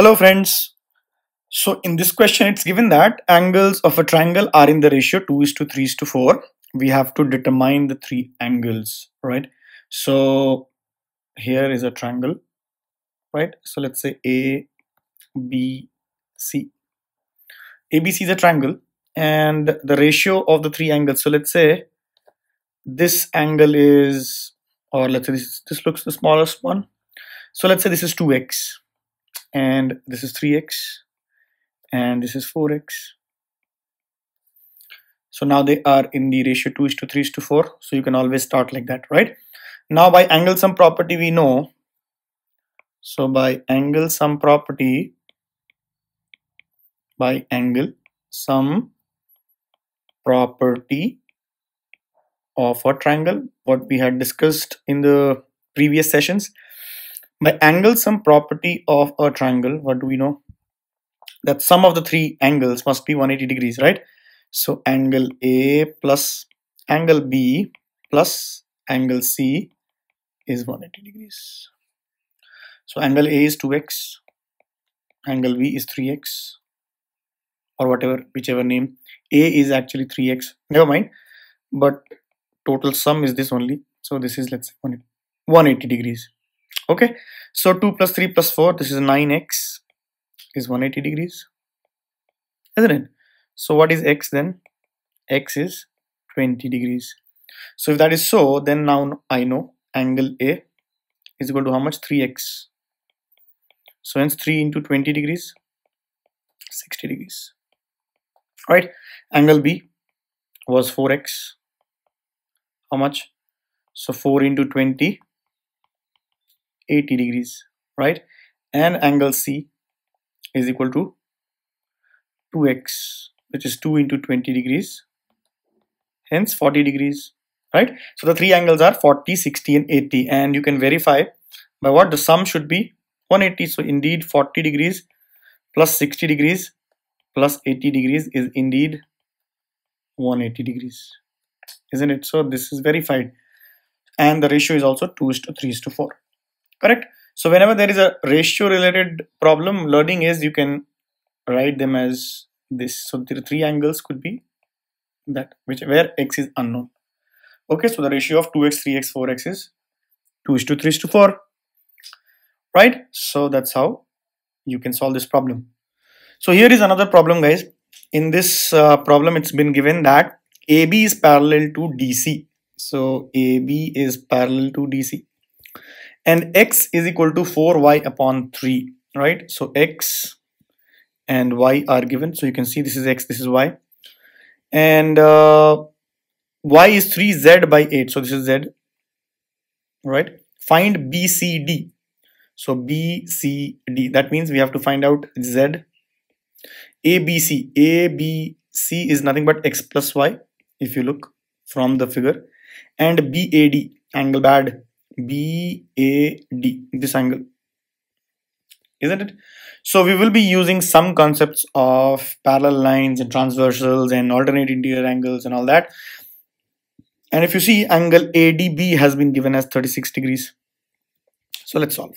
Hello friends. So in this question, it's given that angles of a triangle are in the ratio 2:3:4. We have to determine the three angles, right? So here is a triangle, right? So let's say ABC. ABC is a triangle and the ratio of the three angles. So let's say this angle is, or let's say this looks the smallest one. So let's say this is 2x. And this is 3x and this is 4x. So now they are in the ratio 2:3:4. So you can always start like that, right? Now by angle sum property we know. So by angle sum property of a triangle, what we had discussed in the previous sessions. By angle sum property of a triangle, what do we know? That sum of the three angles must be 180 degrees, right? So angle A plus angle B plus angle C is 180 degrees. So angle A is 2x, angle B is 3x, or whatever, whichever name. A is actually 3x, never mind, but total sum is this only. So this is, let's say, 180 degrees. Okay, so 2 + 3 + 4, this is 9x is 180 degrees, isn't it? So what is x then? X is 20 degrees. So if that is so, then now I know angle A is equal to how much? 3x. So hence 3 × 20 degrees, 60 degrees. All right, angle B was 4x. How much? So 4 × 20. 80 degrees, right? And angle C is equal to 2x, which is 2 × 20 degrees, hence 40 degrees, right? So the three angles are 40, 60 and 80, and you can verify by what the sum should be 180. So indeed 40 degrees plus 60 degrees plus 80 degrees is indeed 180 degrees, isn't it? So this is verified, and the ratio is also 2:3:4. Correct. So whenever there is a ratio related problem, learning is you can write them as this. So the three angles could be that where x is unknown. Okay, so the ratio of 2x, 3x, 4x is 2:3:4. Right? So that's how you can solve this problem. So here is another problem, guys. In this problem, it's been given that AB is parallel to DC. So AB is parallel to DC. And x is equal to 4y/3, right? So x and y are given. So you can see this is x, this is y. And y is 3z/8. So this is z, right? Find BCD. So BCD, that means we have to find out z. ABC. ABC is nothing but x plus y, if you look from the figure. And BAD, angle bad. BAD, this angle, isn't it? So we will be using some concepts of parallel lines and transversals and alternate interior angles and all that. And if you see, angle ADB has been given as 36 degrees. So let's solve.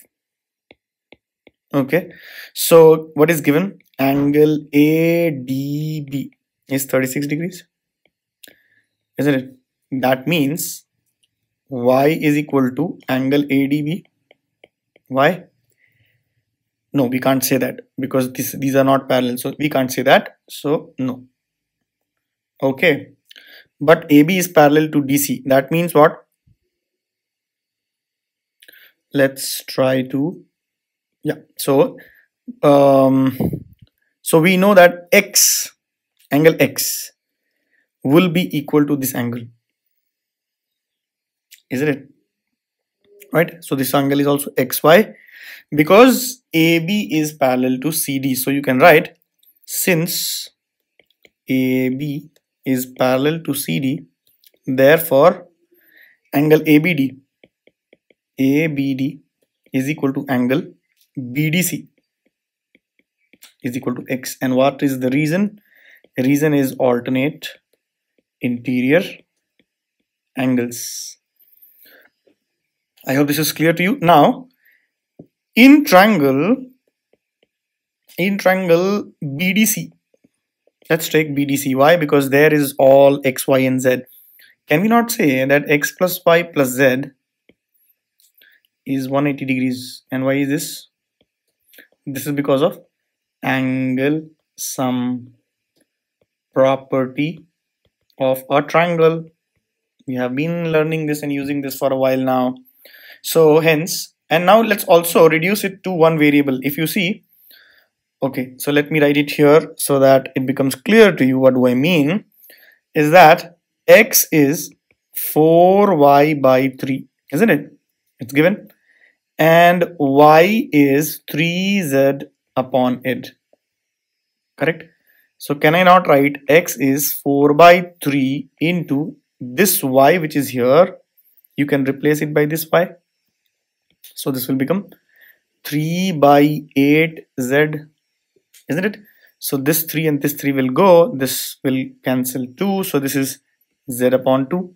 Okay, so what is given? Angle ADB is 36 degrees, isn't it? That means y is equal to angle ADB. Why? No, we can't say that because these are not parallel. So we can't say that. So no. Okay. But AB is parallel to DC. That means what? Let's try to. Yeah. So, so we know that X, angle X, will be equal to this angle. Isn't it? Right? So this angle is also XY because AB is parallel to CD. So you can write, since AB is parallel to CD, therefore angle ABD is equal to angle BDC is equal to X. And what is the reason? The reason is alternate interior angles. I hope this is clear to you. Now, in triangle in triangle BDC, let's take BDC. Why? Because there is all x, y, and z. Can we not say that x plus y plus z is 180 degrees? And why is this? This is because of angle sum property of a triangle. We have been learning this and using this for a while now. So hence, and now let's also reduce it to one variable. If you see, okay, so let me write it here so that it becomes clear to you. What do I mean is that x is 4y by 3, isn't it? It's given. And y is 3z upon it, correct? So can I not write x is 4 by 3 into this y which is here? You can replace it by this y. So this will become 3 by 8z, isn't it? So this 3 and this 3 will go. This will cancel 2. So this is z upon 2.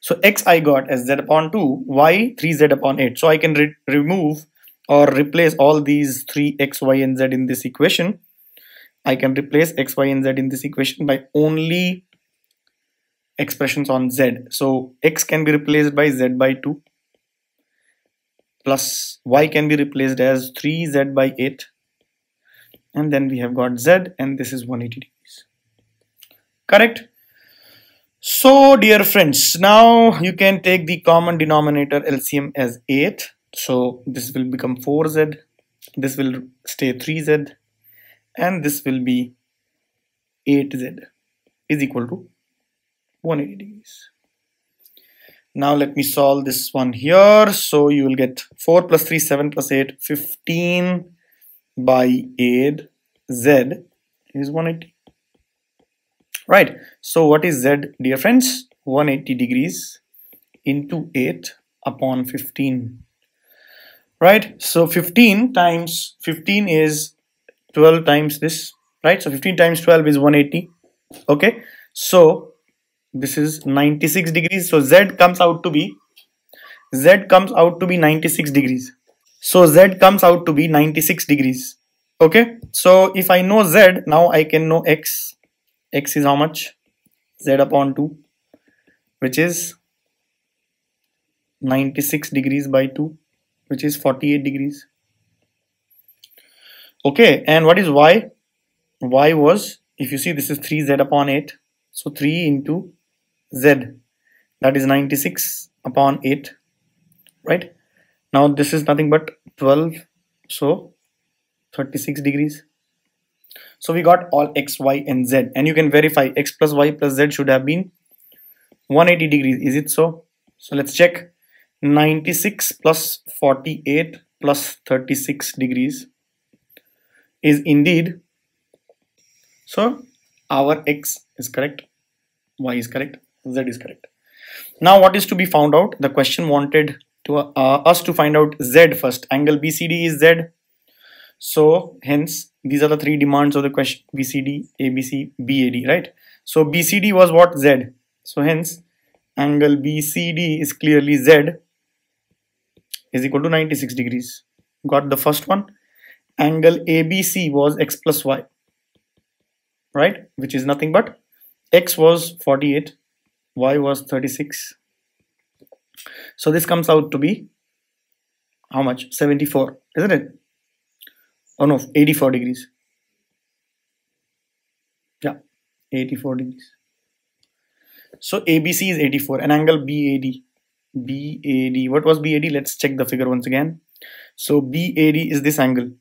So x I got as z upon 2, y 3z upon 8. So I can remove or replace all these 3 x, y and z in this equation. I can replace x, y and z in this equation by only expressions on z. So x can be replaced by z by 2 plus y can be replaced as 3z by 8. And then we have got z, and this is 180 degrees. Correct? So dear friends, now you can take the common denominator LCM as 8. So this will become 4z, this will stay 3z, and this will be 8z is equal to 180 degrees. Now let me solve this one here. So you will get 4 plus 3, 7 plus 8, 15 by 8 z is 180. Right, so what is z, dear friends? 180 degrees into 8 upon 15. Right, so 15 times 15 is 12 times this, right? So 15 times 12 is 180. Okay, so this is 96 degrees. So z comes out to be 96 degrees. So z comes out to be 96 degrees. Okay, so if I know z, now I can know x. X is how much? Z upon 2, which is 96 degrees by 2, which is 48 degrees. Okay, and what is y? Y was, if you see, this is 3z upon 8. So 3 into z, that is 96 upon 8, right? Now this is nothing but 12, so 36 degrees. So we got all x, y and z, and you can verify x plus y plus z should have been 180 degrees. Is it so? So let's check. 96 plus 48 plus 36 degrees is indeed. So our x is correct, y is correct, z is correct. Now what is to be found out? The question wanted to us to find out z first. Angle BCD is z. So hence these are the three demands of the question: BCD, ABC, BAD, right? So BCD was what? Z. So hence angle BCD is clearly z is equal to 96 degrees. Got the first one. Angle ABC was x plus y, right? Which is nothing but x was 48, y was 36. So this comes out to be how much? 74, isn't it? Oh no, 84 degrees. Yeah, 84 degrees. So ABC is 84, and angle BAD. What was BAD? Let's check the figure once again. So BAD is this angle,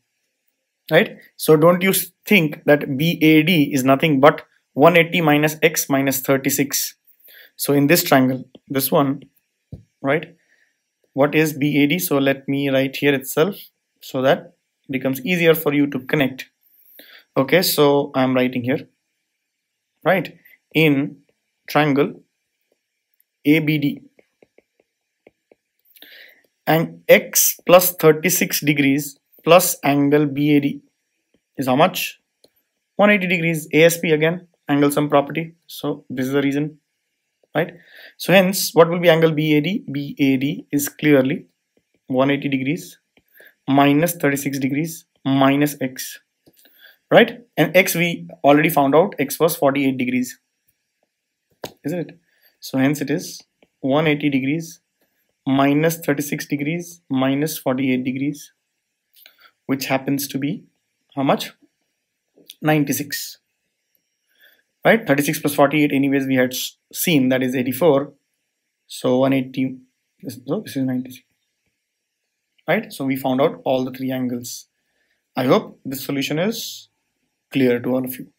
right? So don't you think that BAD is nothing but 180 minus x minus 36. So in this triangle, this one, right? What is BAD? So let me write here itself so that becomes easier for you to connect. Okay, so I'm writing here, right? In triangle ABD, and x plus 36 degrees plus angle BAD is how much? 180 degrees. ASP again, angle sum property. So this is the reason, right? So hence what will be angle BAD? BAD is clearly 180 degrees minus 36 degrees minus x. right? And x we already found out, x was 48 degrees, isn't it? So hence it is 180 degrees minus 36 degrees minus 48 degrees, which happens to be how much? 96, right? 36 plus 48 anyways we had seen, that is 84. So 180, so this is 96, right? So we found out all the three angles. I hope this solution is clear to all of you.